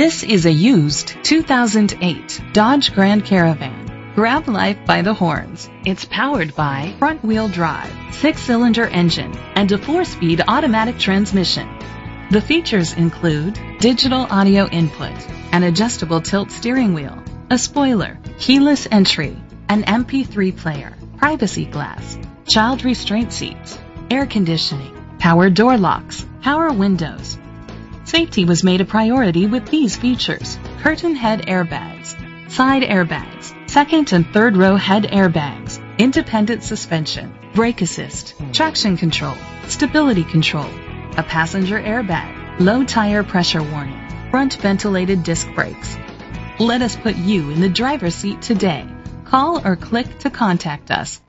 This is a used 2008 Dodge Grand Caravan. Grab life by the horns. It's powered by front-wheel drive, 6-cylinder engine, and a 4-speed automatic transmission. The features include digital audio input, an adjustable tilt steering wheel, a spoiler, keyless entry, an MP3 player, privacy glass, child restraint seats, air conditioning, power door locks, power windows. Safety was made a priority with these features: curtain head airbags, side airbags, second and third row head airbags, independent suspension, brake assist, traction control, stability control, a passenger airbag, low tire pressure warning, front ventilated disc brakes. Let us put you in the driver's seat today. Call or click to contact us.